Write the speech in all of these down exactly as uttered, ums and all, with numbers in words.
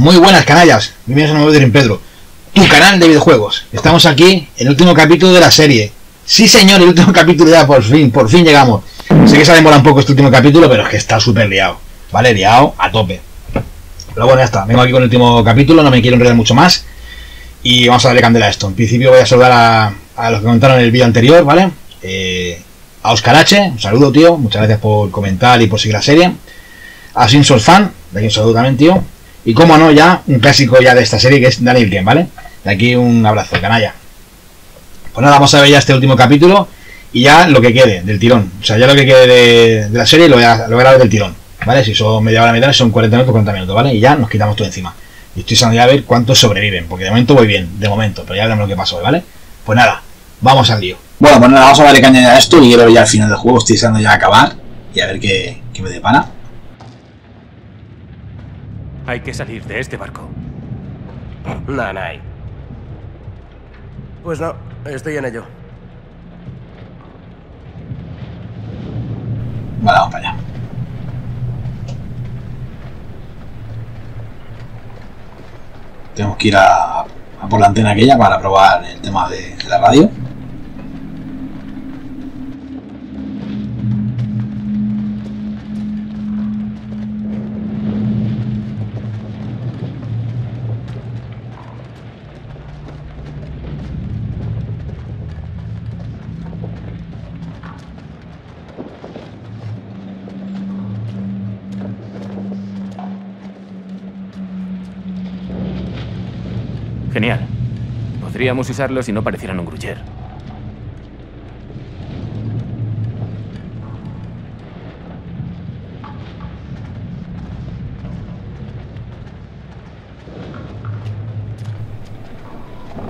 Muy buenas, canallas, bienvenidos a un nuevo Dream Pedro, tu canal de videojuegos. Estamos aquí en el último capítulo de la serie. Sí señor, el último capítulo ya, por fin, por fin llegamos. Sé que se ha demorado un poco este último capítulo, pero es que está súper liado, vale, liado a tope. Pero bueno, ya está, vengo aquí con el último capítulo, no me quiero enredar mucho más. Y vamos a darle candela a esto. En principio voy a saludar a, a los que comentaron en el vídeo anterior, ¿vale? Eh, a Oscar H, un saludo, tío, muchas gracias por comentar y por seguir la serie. A Simpsons Fan, de aquí un saludo también, tío. Y como no, ya, un clásico ya de esta serie, que es Daniel Ken, ¿vale? De aquí un abrazo, canalla. Pues nada, vamos a ver ya este último capítulo y ya lo que quede, del tirón. O sea, ya lo que quede de, de la serie lo voy, a, lo voy a ver del tirón, ¿vale? Si son media hora, media hora, son cuarenta minutos, cuarenta minutos, ¿vale? Y ya nos quitamos todo encima. Y estoy saliendo ya a ver cuántos sobreviven, porque de momento voy bien, de momento, pero ya veremos lo que pasó hoy, ¿vale? Pues nada, vamos al lío. Bueno, pues nada, vamos a darle caña a esto y yo ya al final del juego, estoy saliendo ya a acabar y a ver qué, qué me depara. Hay que salir de este barco. Nanay. Pues no, estoy en ello. Vale, vamos para allá. Tenemos que ir a, a por la antena aquella para probar el tema de, de la radio. Genial. Podríamos usarlo si no parecieran un gruyer.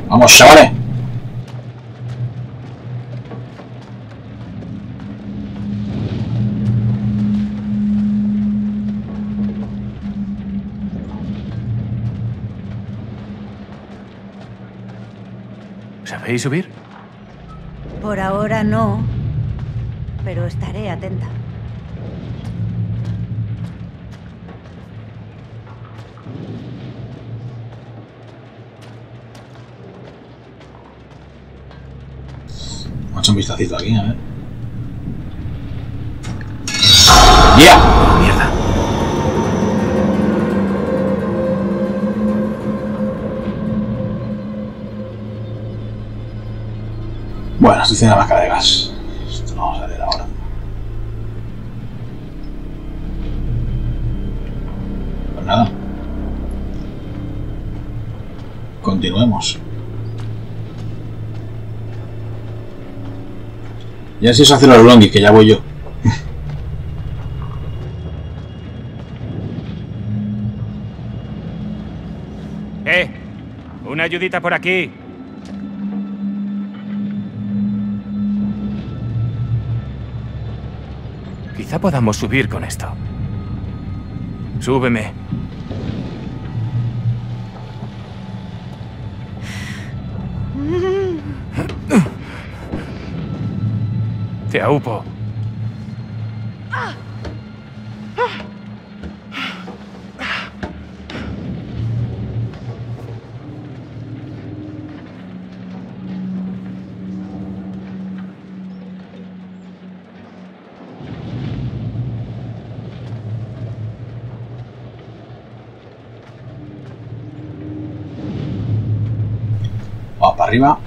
¡Vamos, chavales! ¿Sabéis subir? Por ahora no, pero estaré atenta. Vamos a echar un vistacito aquí, a ver. ¡Ya! Yeah. ¡Mierda! Bueno, estoy haciendo la máscara de gas. Esto lo vamos a ver ahora. Pues nada. Continuemos. Ya si eso hace los longis, que ya voy yo. ¡Eh! ¡Una ayudita por aquí! Quizá podamos subir con esto. Súbeme. Te aupo. Arriba.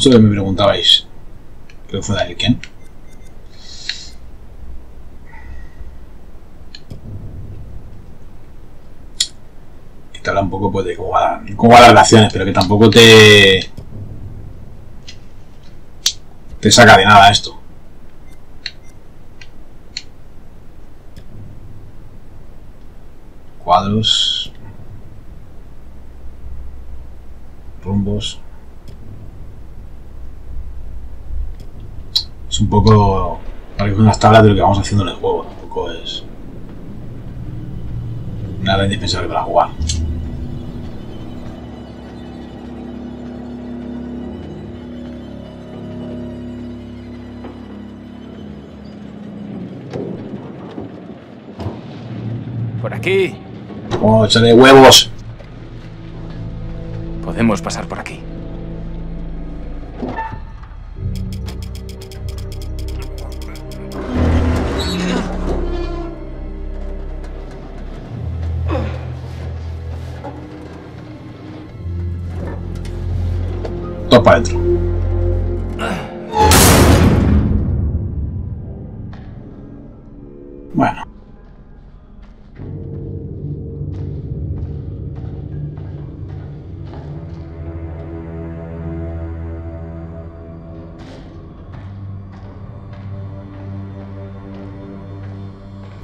Esto que me preguntabais, creo que fue Daniel Ken. Que te habla un poco pues, de cómo van, cómo van las relaciones, pero que tampoco te, te saca de nada esto. Cuadros. Rumbos. Es un poco unas tablas de lo que vamos haciendo en el juego, tampoco es nada indispensable para jugar. Por aquí. Oh, échale huevos. Podemos pasar por aquí. Todo para adentro. Bueno.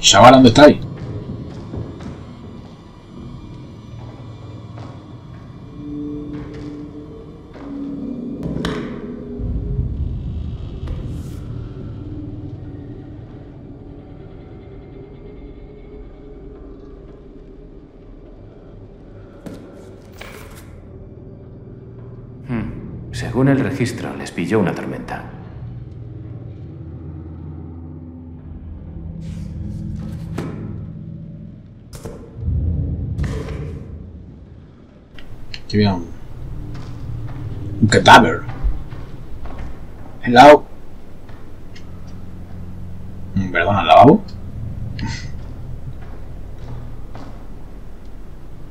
Chaval, ¿dónde estáis? Hmm. Según el registro, les pilló una tormenta. Un, un cadáver. El lavabo. Perdón, el lavabo.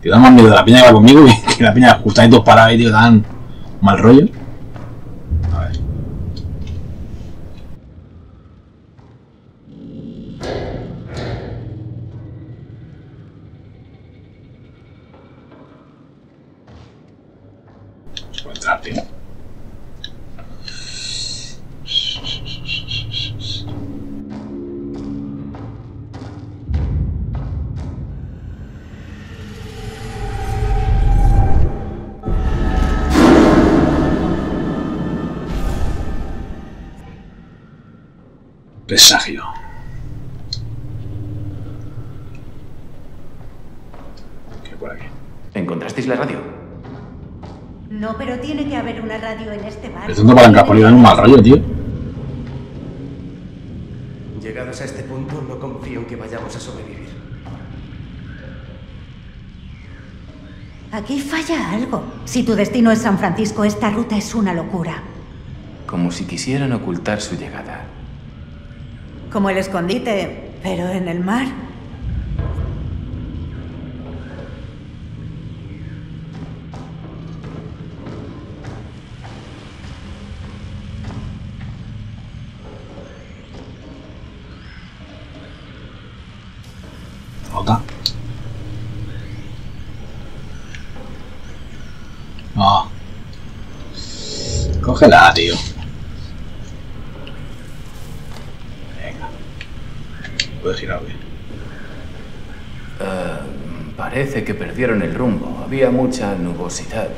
Te da más miedo de la piña que va conmigo que la piña justamente dos paradas, tío, dan mal rollo. A ver. Presagio. ¿Qué por aquí? ¿Encontrasteis la radio? No, pero tiene que haber una radio en este bar. Es una palanca por ir en un mal rayo, tío. Llegados a este punto, no confío en que vayamos a sobrevivir. Aquí falla algo. Si tu destino es San Francisco, esta ruta es una locura. Como si quisieran ocultar su llegada. Como el escondite, pero en el mar. Otra. Ah. Cógela, tío. Puede girar bien. Uh, parece que perdieron el rumbo. Había mucha nubosidad.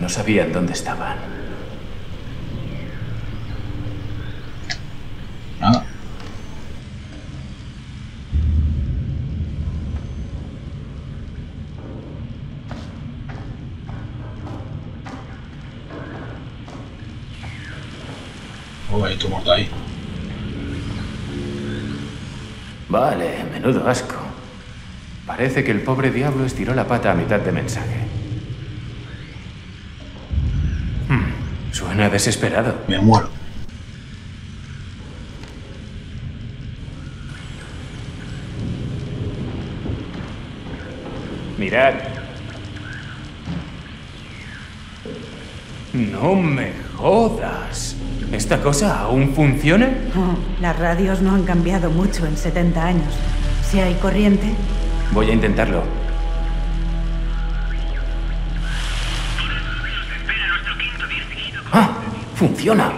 No sabían dónde estaban. Nada. Oh, hay otro muerto ahí. Vale, menudo asco. Parece que el pobre diablo estiró la pata a mitad de mensaje. Hmm, suena desesperado. Me muero. Mirad. No me jodas. ¿Esta cosa aún funciona? Oh, las radios no han cambiado mucho en setenta años. Si hay corriente... Voy a intentarlo. ¡Ah! ¡Funciona!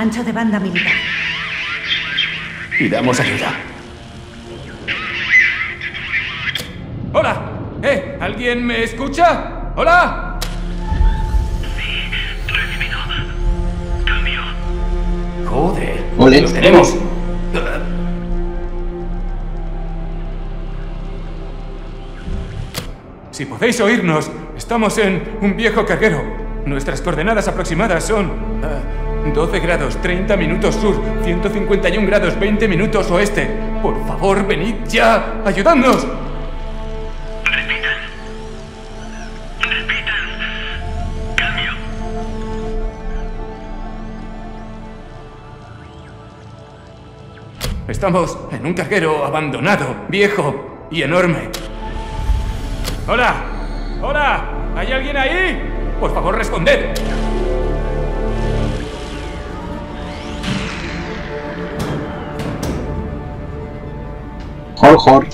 Ancho de banda militar. Pidamos ayuda. ¡Hola! ¿Eh? ¿Alguien me escucha? ¡Hola! Sí, recibido. Cambio. Joder. Ole. ¡Lo tenemos! Si podéis oírnos, estamos en un viejo carguero. Nuestras coordenadas aproximadas son uh, doce grados treinta minutos sur, ciento cincuenta y un grados veinte minutos oeste. Por favor, venid ya, ayudadnos. Repitan. Repitan. Cambio. Estamos en un carguero abandonado, viejo y enorme. ¡Hola! ¡Hola! ¿Hay alguien ahí? ¡Por favor, responded! ¡Jor, jor!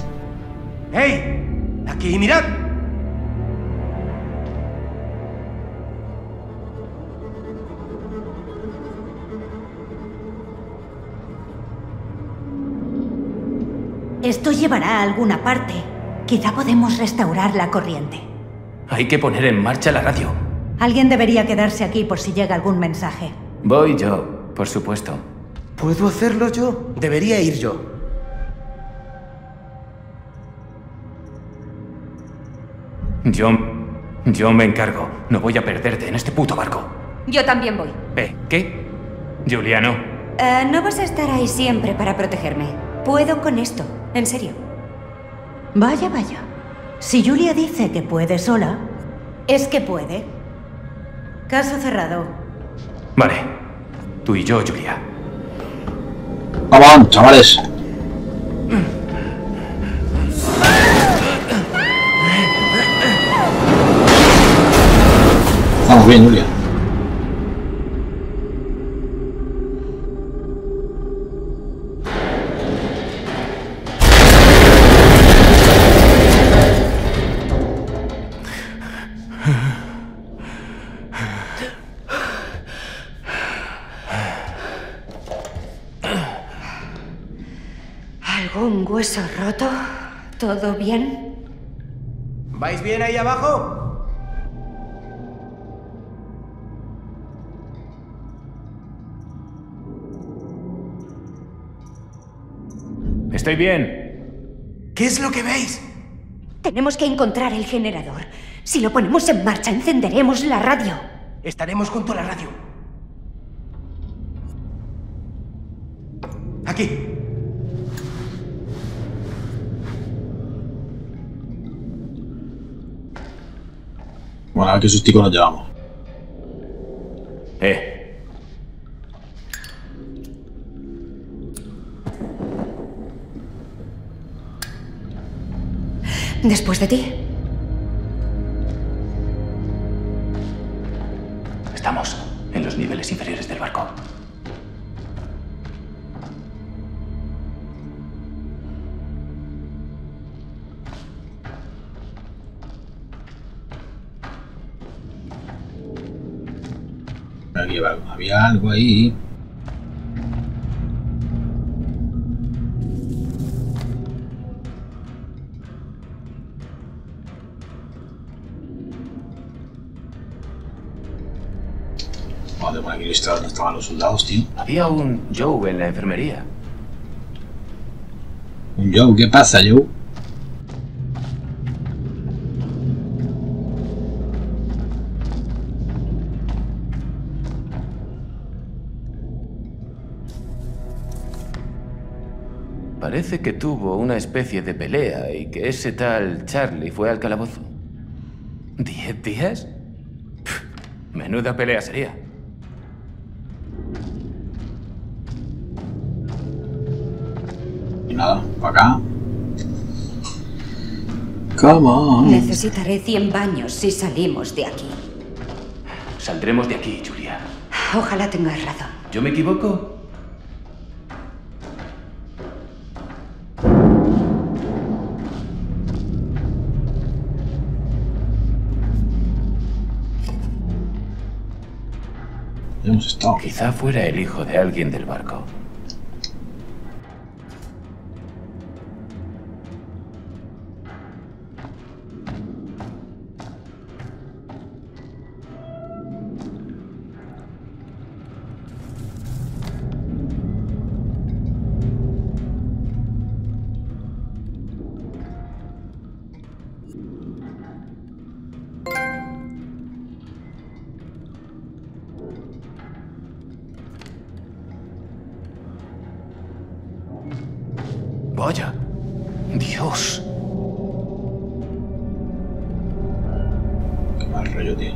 ¡Hey! ¡Aquí, mirad! Esto llevará a alguna parte. Quizá podemos restaurar la corriente. Hay que poner en marcha la radio. Alguien debería quedarse aquí por si llega algún mensaje. Voy yo, por supuesto. ¿Puedo hacerlo yo? Debería ir yo. Yo... yo me encargo. No voy a perderte en este puto barco. Yo también voy. ¿Eh? ¿Qué? Juliano. Uh, no vas a estar ahí siempre para protegerme. Puedo con esto, en serio. Vaya, vaya. Si Julia dice que puede sola, es que puede. Caso cerrado. Vale. Tú y yo, Julia. ¡Vamos, chavales! Vamos bien, Julia. ¿Hueso roto? ¿Todo bien? ¿Vais bien ahí abajo? Estoy bien. ¿Qué es lo que veis? Tenemos que encontrar el generador. Si lo ponemos en marcha, encenderemos la radio. Estaremos junto a la radio. Aquí. Bueno, a ver qué sustico nos llevamos. Eh. Después de ti. Estamos en los niveles inferiores del barco. Había algo ahí. Vale, por aquí listo donde estaban los soldados, tío. Había un Joe en la enfermería. Un Joe, ¿qué pasa, Joe? Parece que tuvo una especie de pelea y que ese tal Charlie fue al calabozo. ¿Diez días? Pff, menuda pelea sería. Y nada, para acá. Come on. Necesitaré cien baños si salimos de aquí. Saldremos de aquí, Julia. Ojalá tengas razón. ¿Yo me equivoco? hemos estado. Quizá fuera el hijo de alguien del barco. Vaya, Dios. Qué mal rollo, tío.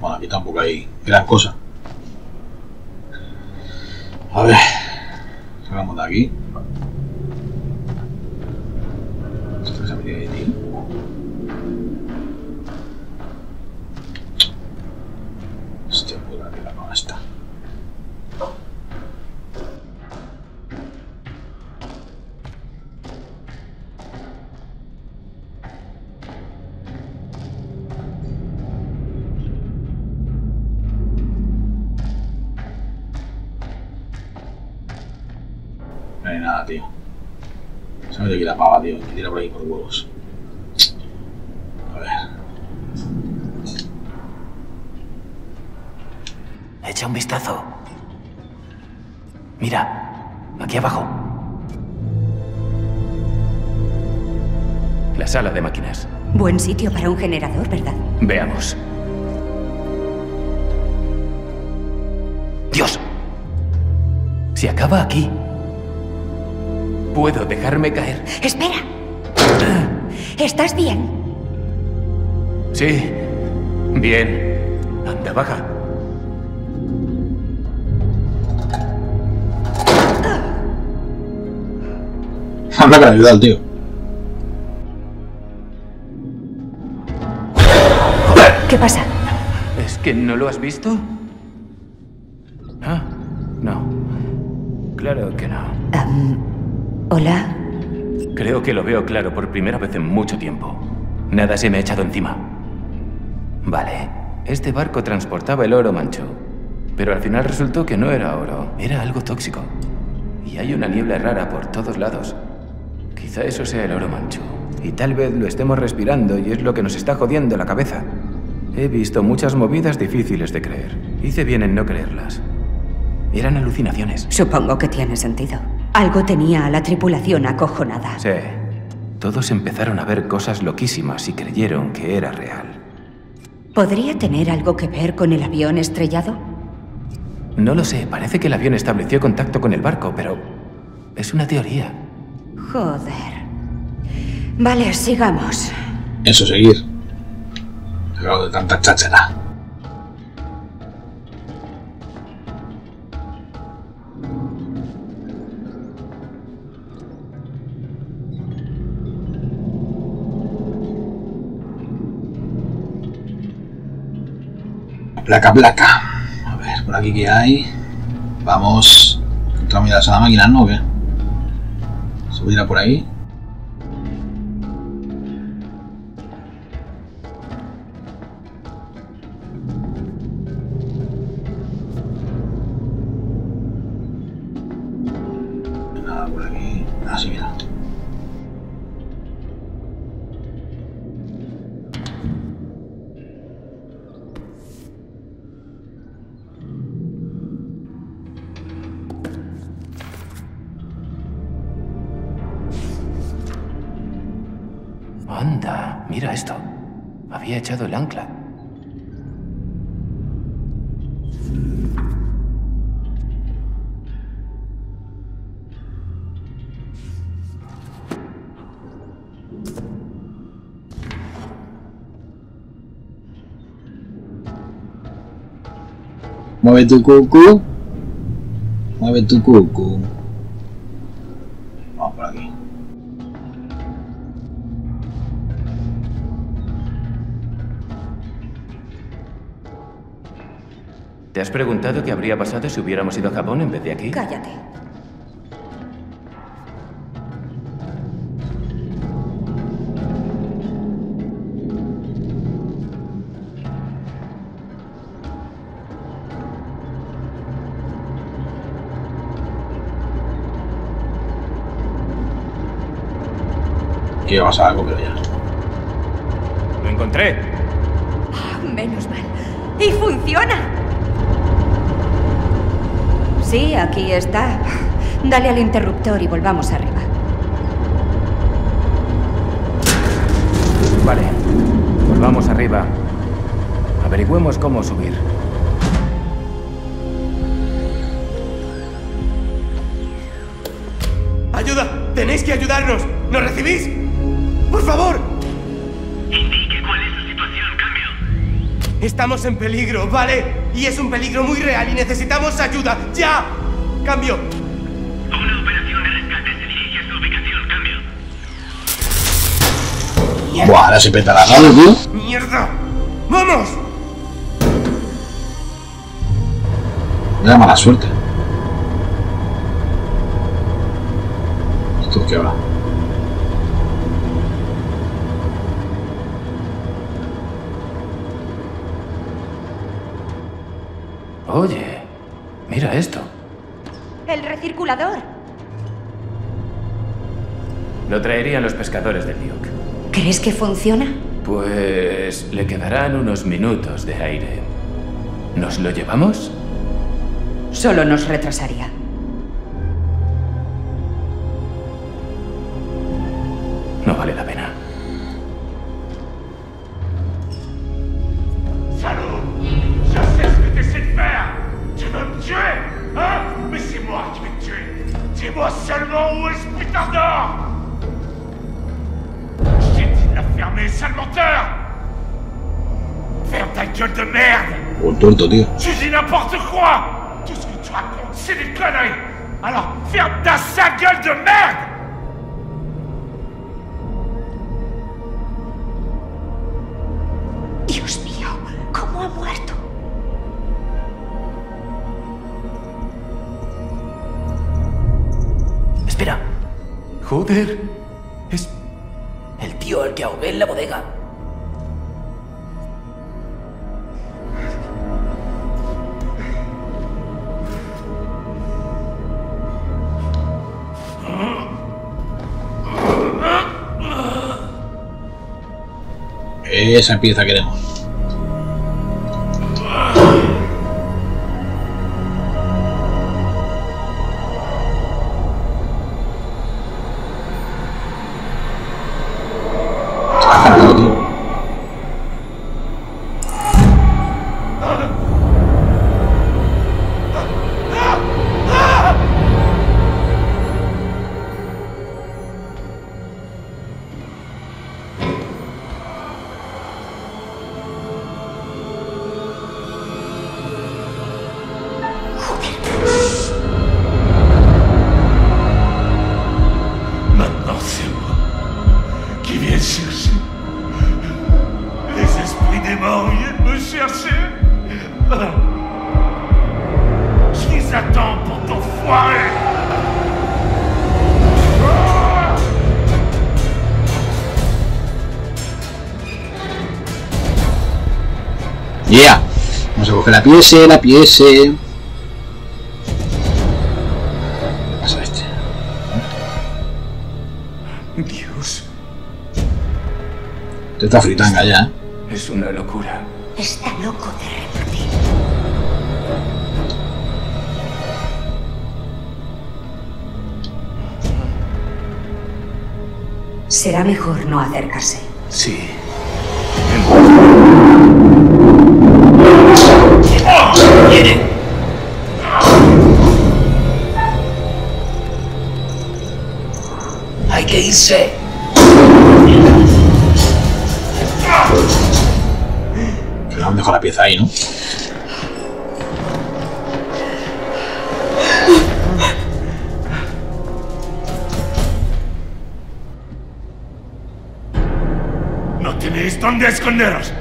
Bueno, aquí tampoco hay gran cosa. A ver, salgamos de aquí. Esto se ha metido de ti. No hay nada, tío. Se me ha metido aquí la pava, tío. Que tira por ahí por huevos. A ver. Echa un vistazo. Mira, aquí abajo. La sala de máquinas. Buen sitio para un generador, ¿verdad? Veamos. ¡Dios! Se acaba aquí. ¿Puedo dejarme caer? ¡Espera! ¿Estás bien? Sí, bien. Anda, baja. Habla para ayudar al tío. Joder. ¿Qué pasa? ¿Es que no lo has visto? Ah, no. Claro que no. Um... Hola. Creo que lo veo claro por primera vez en mucho tiempo. Nada se me ha echado encima. Vale, este barco transportaba el oro mancho, pero al final resultó que no era oro, era algo tóxico. Y hay una niebla rara por todos lados. Quizá eso sea el oro mancho. Y tal vez lo estemos respirando y es lo que nos está jodiendo la cabeza. He visto muchas movidas difíciles de creer. Hice bien en no creerlas. Eran alucinaciones. Supongo que tiene sentido. Algo tenía a la tripulación acojonada. Sí. Todos empezaron a ver cosas loquísimas y creyeron que era real. ¿Podría tener algo que ver con el avión estrellado? No lo sé. Parece que el avión estableció contacto con el barco, pero es una teoría. Joder. Vale, sigamos. Eso, seguir. Luego de tanta cháchara. Placa, placa. A ver, por aquí que hay. Vamos. ¿Entramos ya a la sala de máquinas, no? ¿O qué? Subirá por ahí. Nada por aquí. Así, mira. Anda, mira esto. Había echado el ancla. Mueve tu cucú. Mueve tu cucú. Vamos por aquí. ¿Te has preguntado qué habría pasado si hubiéramos ido a Japón en vez de aquí? Cállate. que íbamos a comer ya. ¡Lo encontré! Menos mal. ¡Y funciona! Sí, aquí está. Dale al interruptor y volvamos arriba. Vale. Volvamos arriba. Averigüemos cómo subir. ¡Ayuda! ¡Tenéis que ayudarnos! ¿Nos recibís? ¡Por favor! Indique cuál es la situación, cambio. Estamos en peligro, ¿vale? Y es un peligro muy real y necesitamos ayuda. ¡Ya! ¡Cambio! Una operación de rescate se dirige a su ubicación, cambio. ¡Buah! Ahora se peta la radio, tío. ¡Mierda! ¡Vamos! Me da mala suerte. ¿Esto qué va? Oye, mira esto. El recirculador. Lo traerían los pescadores del Duke. ¿Crees que funciona? Pues le quedarán unos minutos de aire. ¿Nos lo llevamos? Solo nos retrasaría. No vale la pena. Un tonto, tío. Tu dis n'importe quoi. Tout ce que tu racontes, c'est des conneries. Alors, ferme ta sale gueule de merde. Dios mío, cómo ha muerto. Espera. Joder. Es el tío al que ahogué en la bodega. Esa pieza queremos. Yeah. Vamos a coger la pieza, la pieza. ¿Qué pasa a este? Dios. Te está fritanga ya, ¿eh? Es una locura. Está loco de repente. Será mejor no acercarse. Sí. Hay que irse. Pero aún dejo la pieza ahí, ¿no? No tenéis dónde esconderos.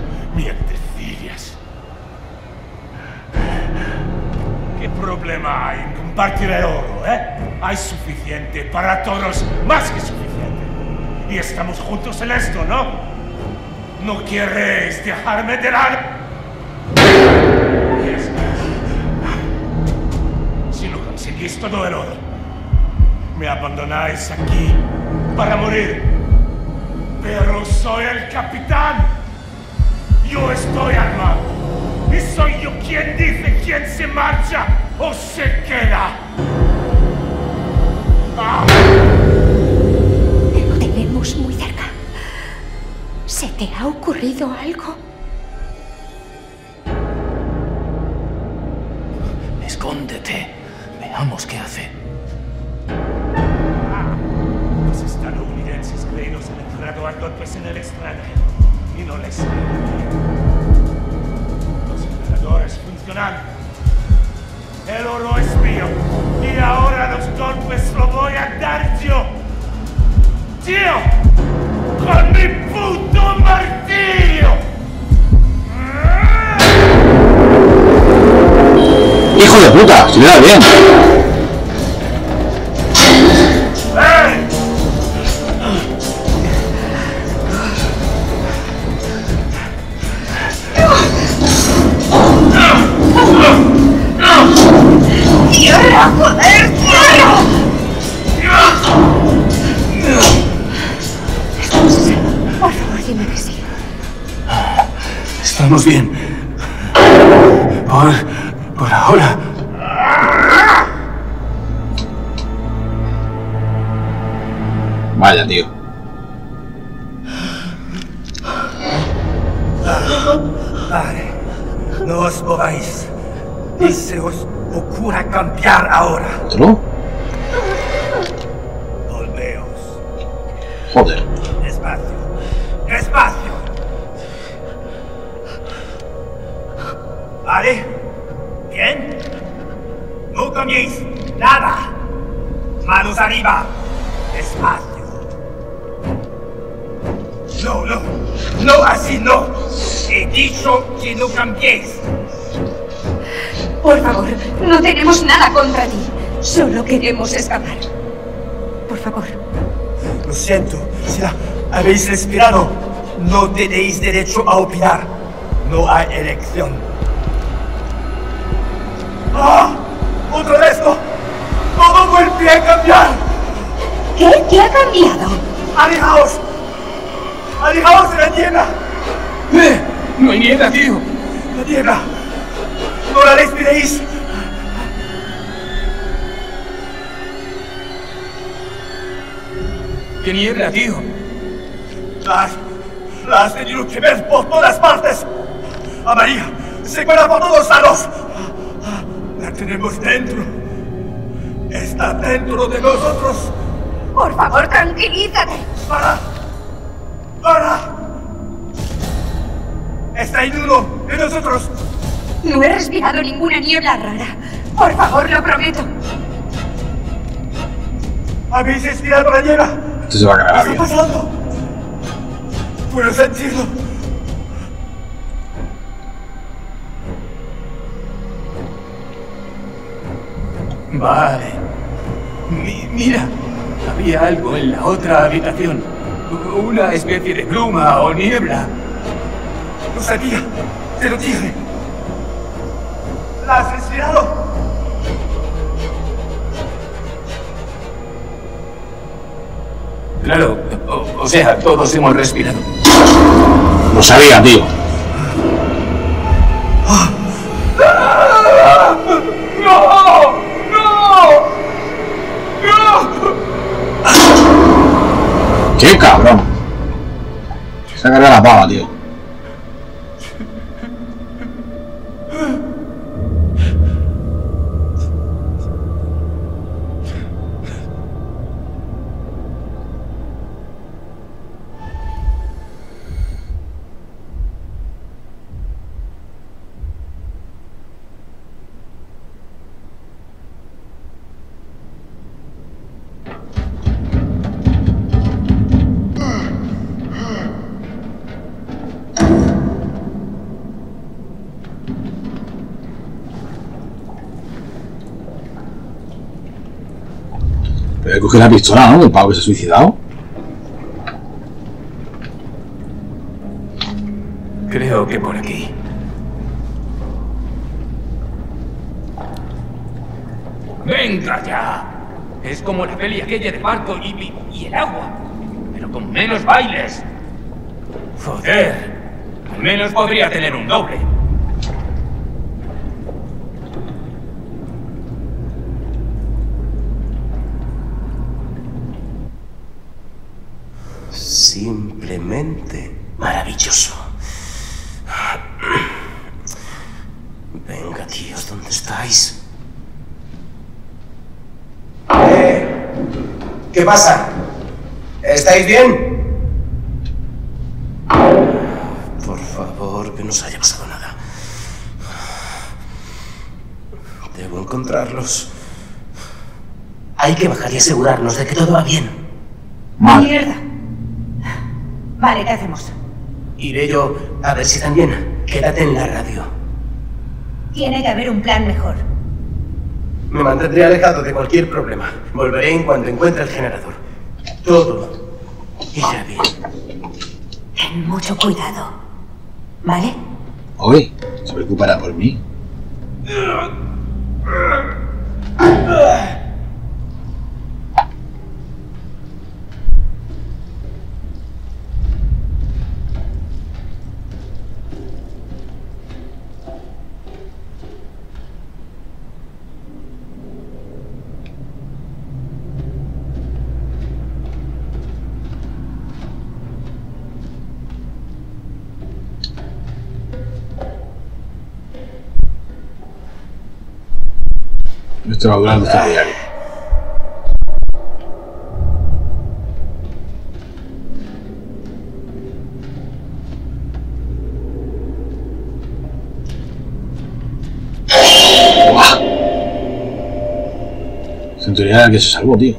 Compartir el oro, ¿eh? Hay suficiente para todos, más que suficiente. Y estamos juntos en esto, ¿no? ¿No quieres dejarme de lado? Si no conseguís todo el oro, me abandonáis aquí para morir. Pero soy el capitán. Yo estoy al mando. Y soy yo quien dice quién se marcha o se queda. ¡Ah! Lo tenemos muy cerca. ¿Se te ha ocurrido algo? Escóndete. Veamos qué hace. Ah, los estadounidenses creen que se han entrado a golpes en el extranjero y no les creen. Los generadores funcionan. El oro es mío y ahora los golpes lo voy a dar yo. ¡Tío! ¡Con mi puto martillo! ¡Hijo de puta! ¡Se me da bien! ¡Tierra, joder! ¡Tierra! Por favor, dime que sí. Estamos bien. Por... Por ahora. Vaya, tío. Vale, no os mováis. Y se os ocurra cambiar ahora. ¿Otro? Volveos. Joder. Despacio. Despacio. Vale. ¿Bien? No cambiéis nada. Manos arriba. Despacio. No, no. No, así no. He dicho que no cambiéis. Por favor, no tenemos nada contra ti. Solo queremos escapar. Por favor. Lo siento. Si la habéis respirado, no tenéis derecho a opinar. No hay elección. ¡Ah! ¡Otro de esto! ¡Todo vuelve a cambiar! ¿Qué? ¿Qué ha cambiado? ¡Alejaos! ¡Alejaos de la niebla! ¡Eh! ¡No hay niebla, tío! ¡La niebla! ¡No la respiréis! ¡Qué niebla, tío! ¡La has, la has tenido que ver por todas partes! ¡A María! ¡Se cuela por todos lados! La tenemos dentro. Está dentro de nosotros. Por favor, tranquilízate. Para. Para. Está en uno de nosotros. No he respirado ninguna niebla rara. Por favor, lo prometo. ¿Habéis respirado la niebla? Esto se va a acabar. ¿Qué está pasando? Puedo sentirlo. Vale. Mi, mira, había algo en la otra habitación. Una especie de pluma o niebla. Lo sabía, te lo dije. ¿La has respirado? Claro, o, o sea, todos hemos respirado. Lo sabía, tío. ¡Qué cabrón! Se ha cargado la pava, tío. Voy a coger la pistola, ¿no? Del pavo que se ha suicidado. Creo que por aquí. ¡Venga ya! Es como la peli aquella de barco y, y el agua. pero con menos bailes. Joder, al menos podría tener un doble. Simplemente maravilloso. Venga, tíos, ¿dónde estáis? Eh, ¿qué pasa? ¿Estáis bien? Por favor, que no os haya pasado nada. Debo encontrarlos. Hay que bajar y asegurarnos de que todo va bien. ¡Mierda! Vale, ¿qué hacemos? Iré yo a ver si también. Quédate en la radio. Tiene que haber un plan mejor. Me mantendré alejado de cualquier problema. Volveré en cuanto encuentre el generador. Todo irá bien. Ten mucho cuidado, ¿vale? Uy, se preocupará por mí. Esto va a durar nuestro diario. Centurión que se salvó, tío.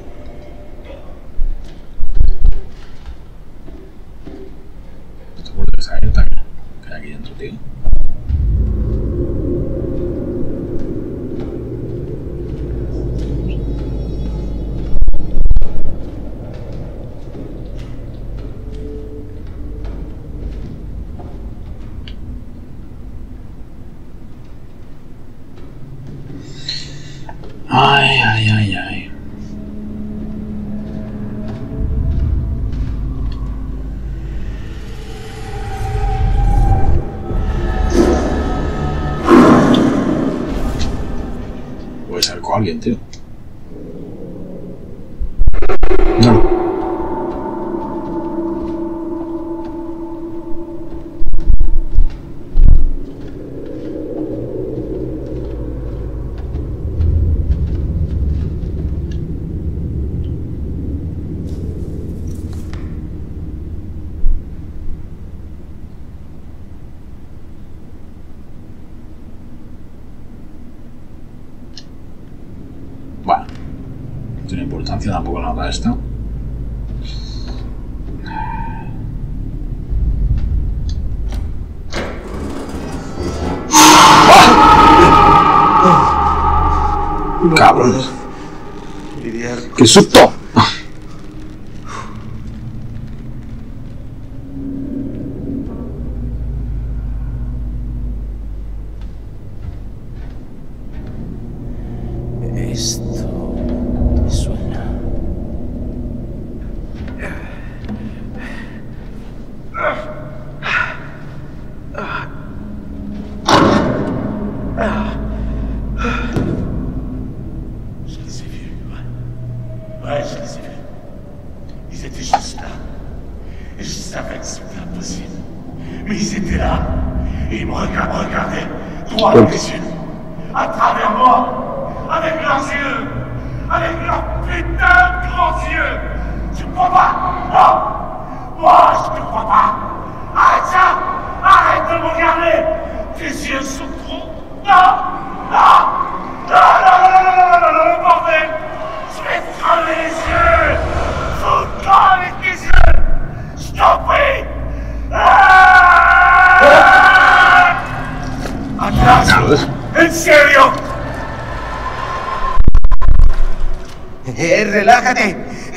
Esto puede estar abierto también. Que hay aquí dentro, tío. Ay, ay, ay, ay. Pues salcó a alguien, tío. No. Tampoco la nota esta. No, cabrón. ¡Qué susto!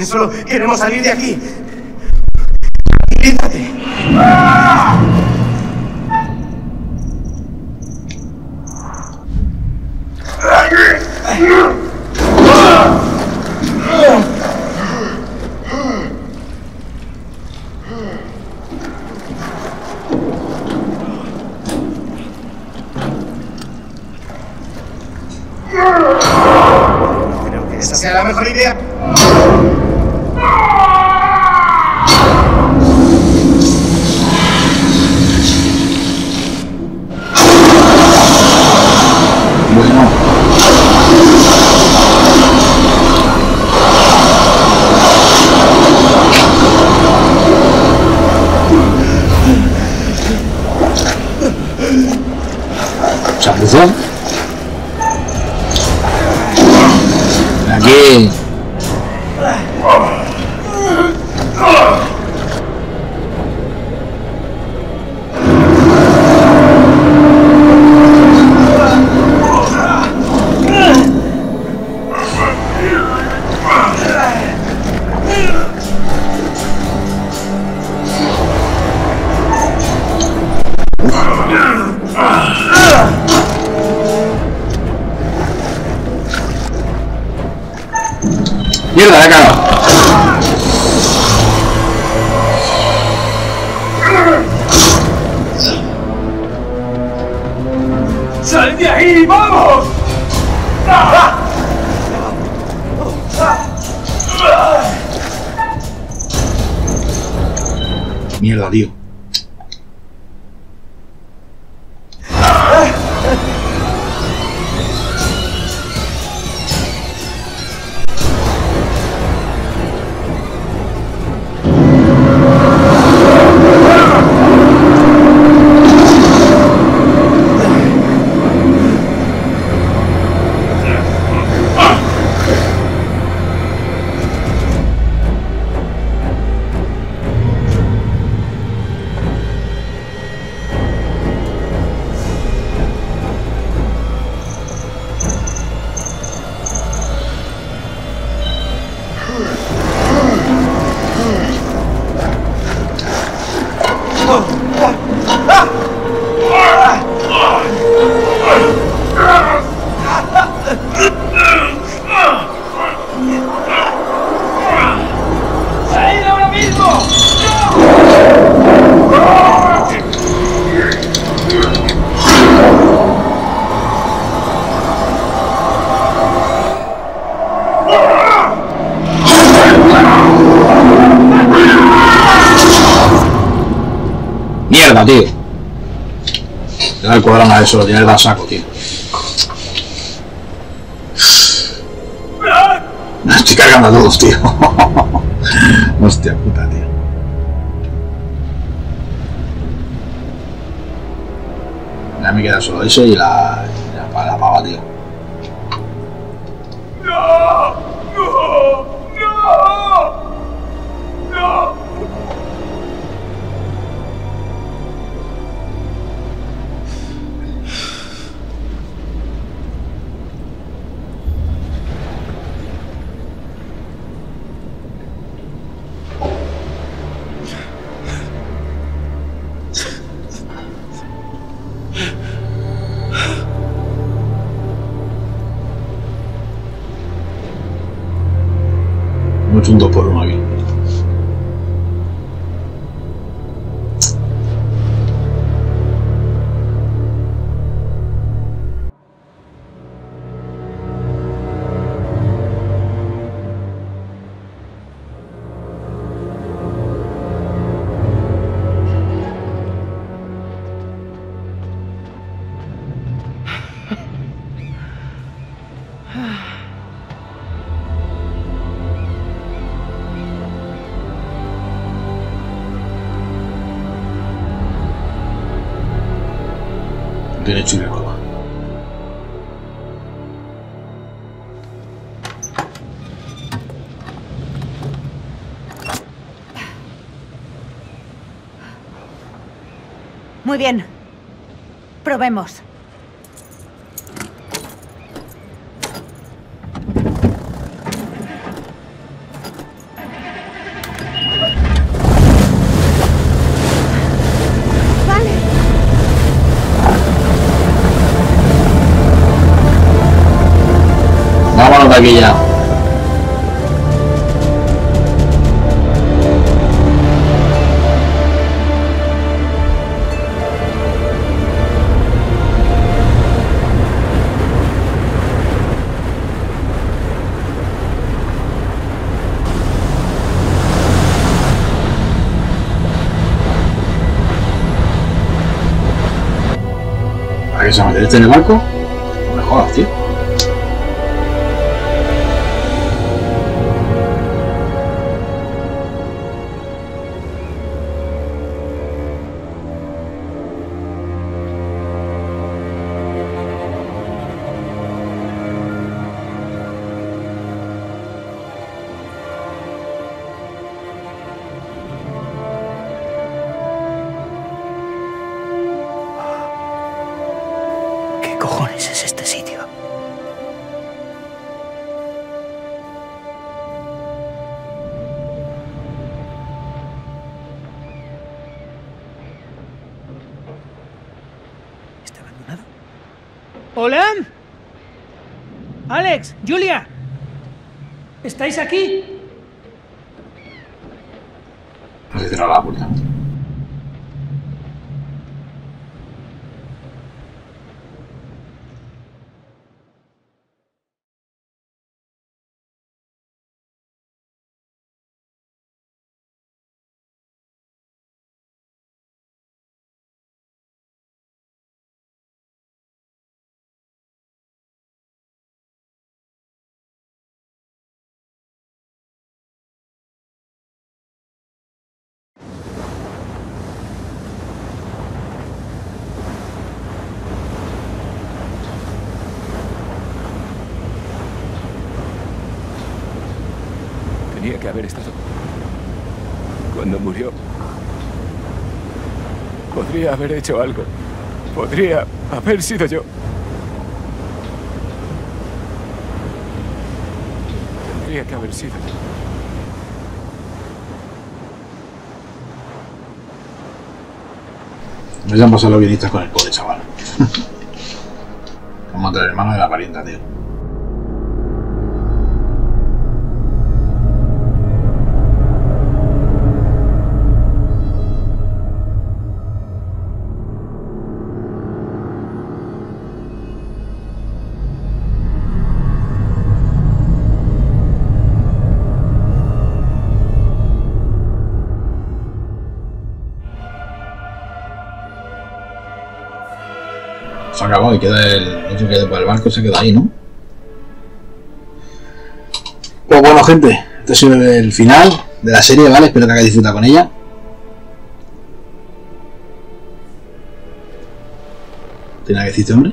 Solo queremos salir de aquí. ¡Quítate! ¡Ah! Creo que esa sea la mejor idea. Aquí. Mierda, la cara. ¡Sal de ahí! ¡Vamos! Mierda, tío. Mierda, tío. Te da el cuadrón a eso, lo tienes da saco, tío. Me estoy cargando a todos, tío. Hostia puta, tío. Ya me queda solo eso y la, la, la pava, tío. Un dos por uno aquí. Derecho y la cola. Muy bien. Probemos. Aquí ya. se va a meter este en el barco? No me jodas, tío. ¿Hola? Alex, Julia, ¿estáis aquí? No se cerrará la puerta. Tenía que haber estado. Cuando murió, podría haber hecho algo. Podría haber sido yo. Tendría que haber sido yo. No se han pasado los guionistas con el poder, chaval. Vamos a matar al hermano de la parienta, tío. Se ha acabado y queda el otro que para el barco, se queda ahí, ¿no? Pues bueno, gente, este ha sido el final de la serie, ¿vale? Espero que hayáis disfrutado con ella. ¿Tiene que decirte, hombre?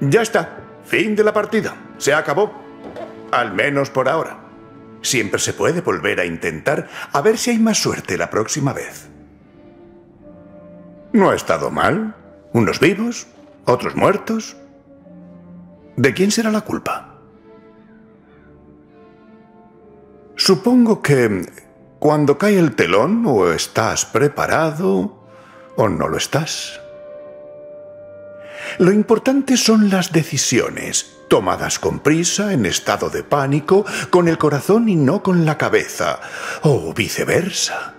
Ya está. Fin de la partida. Se acabó. Al menos por ahora. Siempre se puede volver a intentar, a ver si hay más suerte la próxima vez. No ha estado mal. Unos vivos, otros muertos. ¿De quién será la culpa? Supongo que cuando cae el telón o estás preparado o no lo estás. Lo importante son las decisiones, tomadas con prisa, en estado de pánico, con el corazón y no con la cabeza, o viceversa.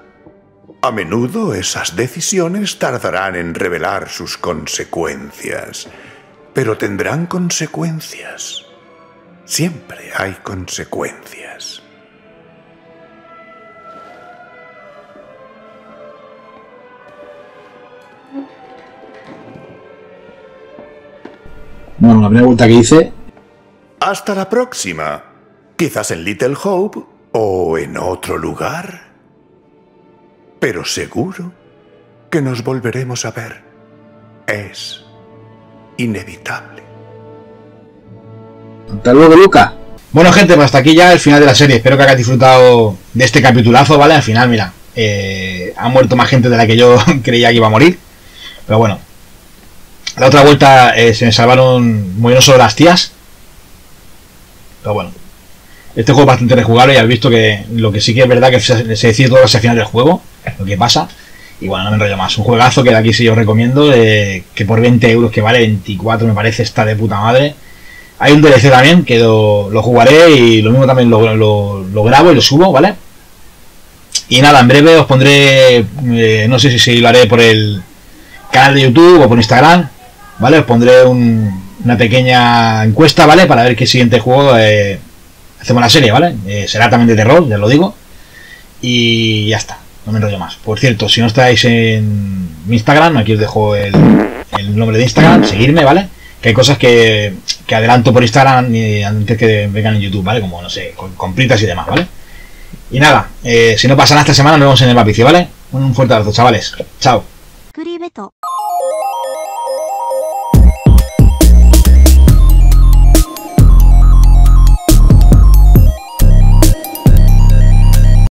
A menudo esas decisiones tardarán en revelar sus consecuencias, pero tendrán consecuencias. Siempre hay consecuencias. Bueno, la primera vuelta que hice... Hasta la próxima. Quizás en Little Hope o en otro lugar. Pero seguro que nos volveremos a ver. Es inevitable. Hasta luego, Luca. Bueno, gente, pues hasta aquí ya el final de la serie. Espero que hayáis disfrutado de este capitulazo, ¿vale? Al final, mira, eh, ha muerto más gente de la que yo creía que iba a morir. Pero bueno, la otra vuelta eh, se me salvaron, murieron solo las tías. Pero bueno, este juego es bastante rejugable y habéis visto que lo que sí que es verdad que se decide todo hacia el final del juego. Lo que pasa, y bueno, no me enrollo más. Un juegazo que de aquí sí os recomiendo, eh, que por veinte euros que vale, veinticuatro me parece, está de puta madre. Hay un D L C también que lo, lo jugaré y lo mismo también lo, lo, lo grabo y lo subo, ¿vale? Y nada, en breve os pondré, eh, no sé si, si lo haré por el canal de YouTube o por Instagram, ¿vale? Os pondré un, una pequeña encuesta, ¿vale? Para ver qué siguiente juego eh, hacemos la serie, ¿vale? Eh, será también de terror, ya os lo digo. Y ya está. no me enrollo más. Por cierto, si no estáis en mi Instagram, aquí os dejo el, el nombre de Instagram, seguirme, ¿vale? Que hay cosas que, que adelanto por Instagram antes que vengan en YouTube, ¿vale? Como, no sé, con compritas y demás, ¿vale? Y nada, eh, si no pasa nada esta semana, nos vemos en el Vapicio, ¿vale? Un fuerte abrazo, chavales. Chao.